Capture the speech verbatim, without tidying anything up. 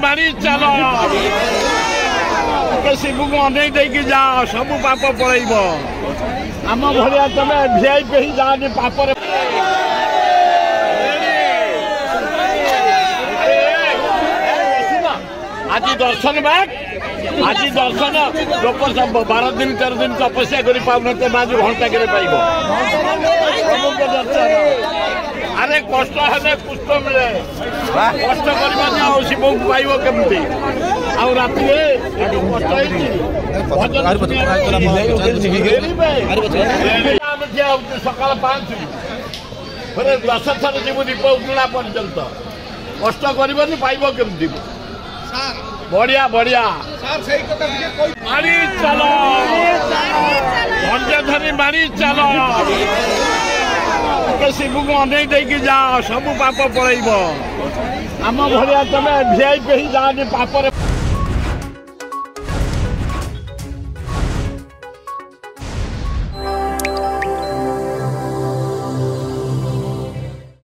बीमारी चलो शिशु को अनेक देकी जाओ सब पाप पड़ब आम भाया तुम वीआईपी जाओ पापर आज दर्शन बाग आज दर्शन लोक सब बारह दिन तेरह दिन तपस्या कर पाते आज घंटाक दर्शन अरे कष्ट है पुष्ट मिले कष्ट शिव को पाइब कमी आ राति सकाल पाँच फिर दस थर जीव दीप उठला पर्यंत कष्ट करनी पाइब कमी बढ़िया बढ़िया मारी चलो धर्य धरी मारी चलो शिव को अनेक देकी जाओ सब पाप पड़ब आम भाया तुम वीआईपी जाओ पापर।